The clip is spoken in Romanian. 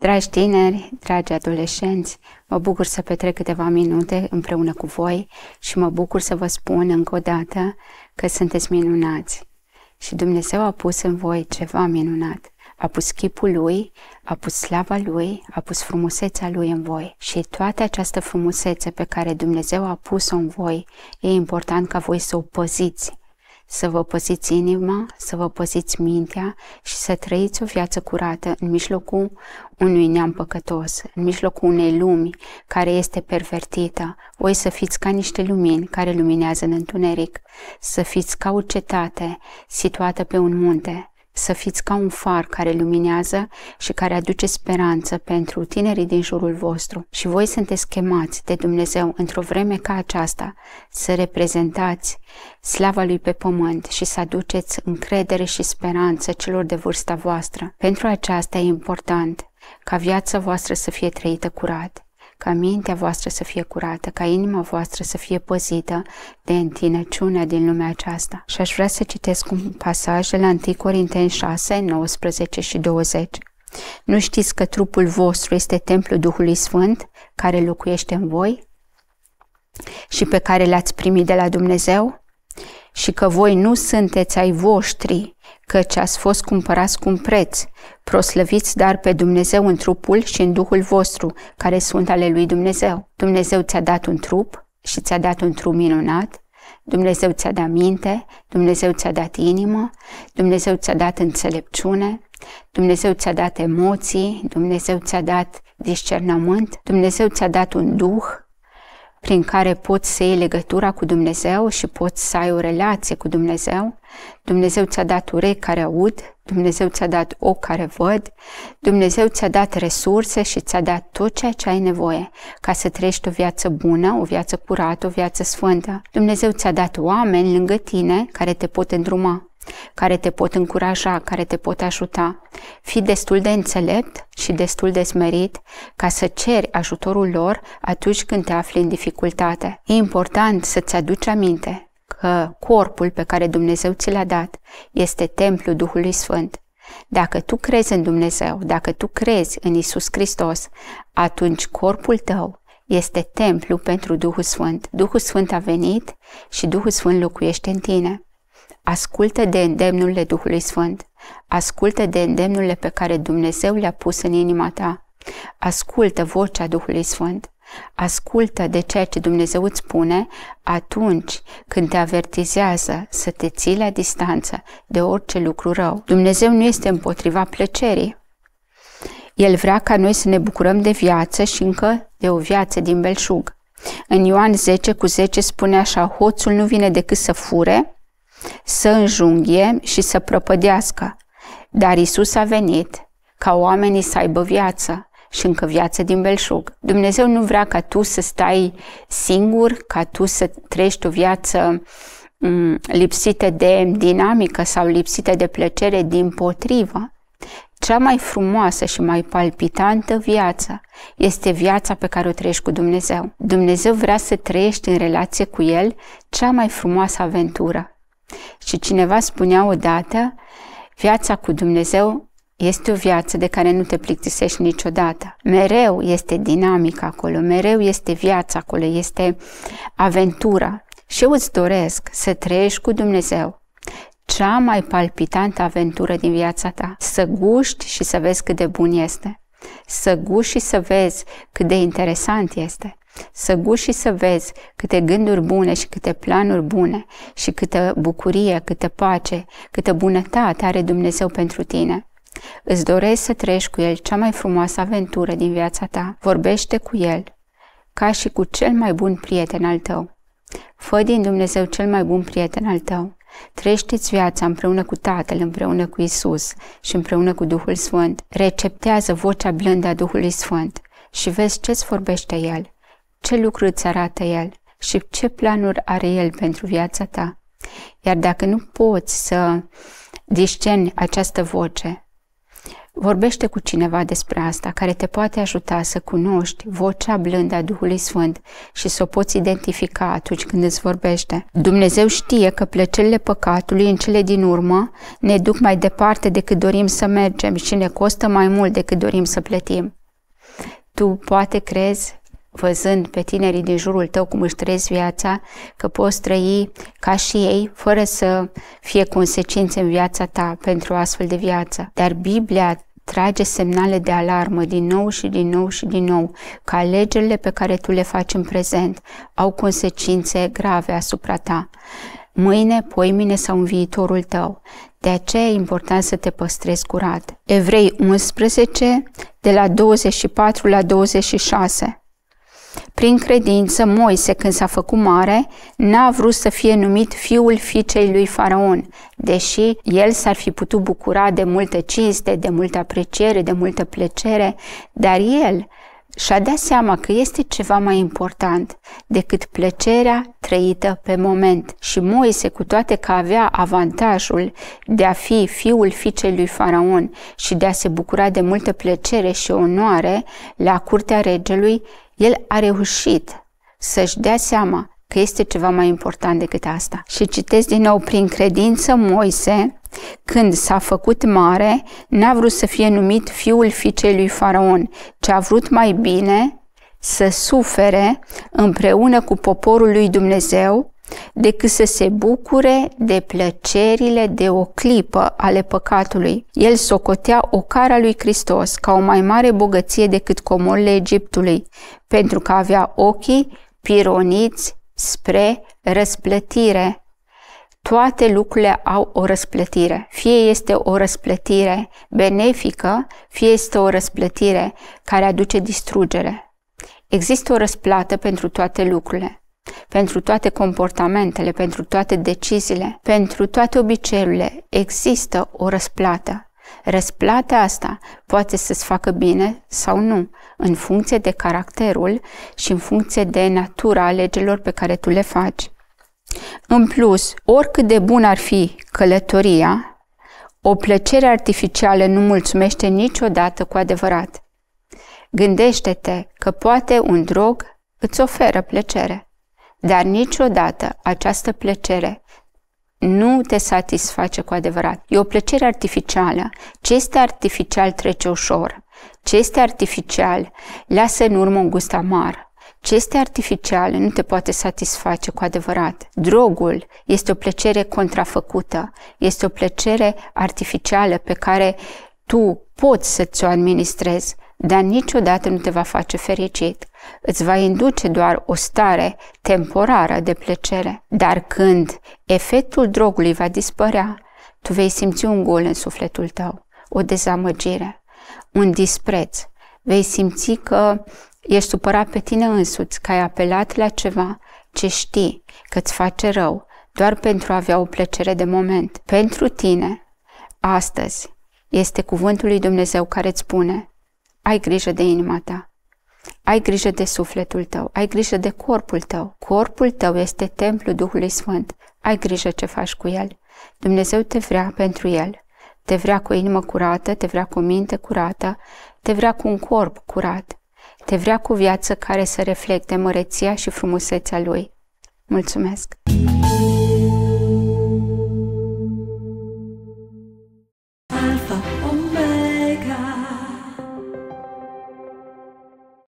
Dragi tineri, dragi adolescenți, mă bucur să petrec câteva minute împreună cu voi și mă bucur să vă spun încă o dată că sunteți minunați. Și Dumnezeu a pus în voi ceva minunat. A pus chipul Lui, a pus slava Lui, a pus frumusețea Lui în voi. Și toată această frumusețe pe care Dumnezeu a pus-o în voi, e important ca voi să o păziți. Să vă păziți inima, să vă păziți mintea și să trăiți o viață curată în mijlocul unui neam păcătos, în mijlocul unei lumi care este pervertită. Voi să fiți ca niște lumini care luminează în întuneric, să fiți ca o cetate situată pe un munte, să fiți ca un far care luminează și care aduce speranță pentru tinerii din jurul vostru. Și voi sunteți chemați de Dumnezeu într-o vreme ca aceasta să reprezentați slava Lui pe pământ și să aduceți încredere și speranță celor de vârsta voastră. Pentru aceasta e important ca viața voastră să fie trăită curat, ca mintea voastră să fie curată, ca inima voastră să fie păzită de întinăciunea din lumea aceasta. Și aș vrea să citesc un pasaj de la 1 Corinteni 6, 19 și 20. Nu știți că trupul vostru este templul Duhului Sfânt care locuiește în voi și pe care l-ați primit de la Dumnezeu? Și că voi nu sunteți ai voștri, căci ați fost cumpărați cu un preț. Proslăviți dar pe Dumnezeu în trupul și în Duhul vostru, care sunt ale lui Dumnezeu. Dumnezeu ți-a dat un trup și ți-a dat un trup minunat. Dumnezeu ți-a dat minte, Dumnezeu ți-a dat inimă, Dumnezeu ți-a dat înțelepciune, Dumnezeu ți-a dat emoții, Dumnezeu ți-a dat discernământ, Dumnezeu ți-a dat un duh prin care poți să iei legătura cu Dumnezeu și poți să ai o relație cu Dumnezeu. Dumnezeu ți-a dat urechi care aud, Dumnezeu ți-a dat ochi care văd, Dumnezeu ți-a dat resurse și ți-a dat tot ceea ce ai nevoie ca să trăiești o viață bună, o viață curată, o viață sfântă. Dumnezeu ți-a dat oameni lângă tine care te pot îndruma, care te pot încuraja, care te pot ajuta. Fii destul de înțelept și destul de smerit ca să ceri ajutorul lor atunci când te afli în dificultate. E important să-ți aduci aminte că corpul pe care Dumnezeu ți l-a dat este templul Duhului Sfânt. Dacă tu crezi în Dumnezeu, dacă tu crezi în Isus Hristos, atunci corpul tău este templu pentru Duhul Sfânt. Duhul Sfânt a venit și Duhul Sfânt locuiește în tine. Ascultă de îndemnurile Duhului Sfânt, ascultă de îndemnurile pe care Dumnezeu le-a pus în inima ta, ascultă vocea Duhului Sfânt, ascultă de ceea ce Dumnezeu îți spune atunci când te avertizează să te ții la distanță de orice lucru rău. Dumnezeu nu este împotriva plăcerii. El vrea ca noi să ne bucurăm de viață și încă de o viață din belșug. În Ioan 10:10 spune așa: hoțul nu vine decât să fure, să înjunghie și să prăpădească, dar Isus a venit ca oamenii să aibă viață și încă viață din belșug. Dumnezeu nu vrea ca tu să stai singur, ca tu să trăiești o viață lipsită de dinamică sau lipsită de plăcere. Dimpotrivă, cea mai frumoasă și mai palpitantă viață este viața pe care o trăiești cu Dumnezeu. Dumnezeu vrea să trăiești în relație cu El cea mai frumoasă aventură. Și cineva spunea odată: viața cu Dumnezeu este o viață de care nu te plictisești niciodată. Mereu este dinamică acolo, mereu este viața acolo, este aventura. Și eu îți doresc să trăiești cu Dumnezeu cea mai palpitantă aventură din viața ta. Să guști și să vezi cât de bun este, să guști și să vezi cât de interesant este, să guști și să vezi câte gânduri bune și câte planuri bune și câtă bucurie, câtă pace, câtă bunătate are Dumnezeu pentru tine. Îți doresc să trăiești cu El cea mai frumoasă aventură din viața ta. Vorbește cu El ca și cu cel mai bun prieten al tău. Fă din Dumnezeu cel mai bun prieten al tău. Trăiește-ți viața împreună cu Tatăl, împreună cu Isus și împreună cu Duhul Sfânt. Receptează vocea blândă a Duhului Sfânt și vezi ce-ți vorbește El, ce lucru îți arată El și ce planuri are El pentru viața ta. Iar dacă nu poți să discerni această voce, Vorbește cu cineva despre asta, care te poate ajuta să cunoști vocea blândă a Duhului Sfânt și să o poți identifica atunci când îți vorbește. Dumnezeu știe că plăcerile păcatului în cele din urmă ne duc mai departe decât dorim să mergem și ne costă mai mult decât dorim să plătim. Tu poate crezi, văzând pe tinerii din jurul tău cum își trăiesc viața, că poți trăi ca și ei, fără să fie consecințe în viața ta pentru o astfel de viață. Dar Biblia trage semnale de alarmă din nou și din nou și din nou, că alegerile pe care tu le faci în prezent au consecințe grave asupra ta, mâine, poimine sau în viitorul tău. De aceea e important să te păstrezi curat. Evrei 11, de la 24 la 26. Prin credință, Moise, când s-a făcut mare, n-a vrut să fie numit fiul fiicei lui Faraon, deși el s-ar fi putut bucura de multă cinste, de multă apreciere, de multă plăcere, dar el și-a dat seama că este ceva mai important decât plăcerea trăită pe moment. Și Moise, cu toate că avea avantajul de a fi fiul fiicei lui Faraon și de a se bucura de multă plăcere și onoare la curtea regelui, el a reușit să-și dea seama că este ceva mai important decât asta. Și citesc din nou, prin credință Moise, când s-a făcut mare, n-a vrut să fie numit fiul fiicei lui Faraon, ci a vrut mai bine să sufere împreună cu poporul lui Dumnezeu, decât să se bucure de plăcerile de o clipă ale păcatului. El socotea ocara lui Hristos ca o mai mare bogăție decât comorile Egiptului, pentru că avea ochii pironiți spre răsplătire. Toate lucrurile au o răsplătire. Fie este o răsplătire benefică, fie este o răsplătire care aduce distrugere. Există o răsplată pentru toate lucrurile, pentru toate comportamentele, pentru toate deciziile, pentru toate obiceiurile există o răsplată. Răsplata asta poate să-ți facă bine sau nu, în funcție de caracterul și în funcție de natura alegerilor pe care tu le faci. În plus, oricât de bun ar fi călătoria, o plăcere artificială nu mulțumește niciodată cu adevărat. Gândește-te că poate un drog îți oferă plăcere, dar niciodată această plăcere nu te satisface cu adevărat. E o plăcere artificială. Ce este artificial trece ușor. Ce este artificial lasă în urmă un gust amar. Ce este artificial nu te poate satisface cu adevărat. Drogul este o plăcere contrafăcută. Este o plăcere artificială pe care tu poți să ți-o administrezi, dar niciodată nu te va face fericit. Îți va induce doar o stare temporară de plăcere. Dar când efectul drogului va dispărea, tu vei simți un gol în sufletul tău, o dezamăgire, un dispreț. Vei simți că ești supărat pe tine însuți, că ai apelat la ceva ce știi că îți face rău, doar pentru a avea o plăcere de moment. Pentru tine, astăzi, este cuvântul lui Dumnezeu care îți spune: ai grijă de inima ta, ai grijă de sufletul tău, ai grijă de corpul tău. Corpul tău este templul Duhului Sfânt, ai grijă ce faci cu el. Dumnezeu te vrea pentru el, te vrea cu o inimă curată, te vrea cu o minte curată, te vrea cu un corp curat, te vrea cu o viață care să reflecte măreția și frumusețea lui. Mulțumesc!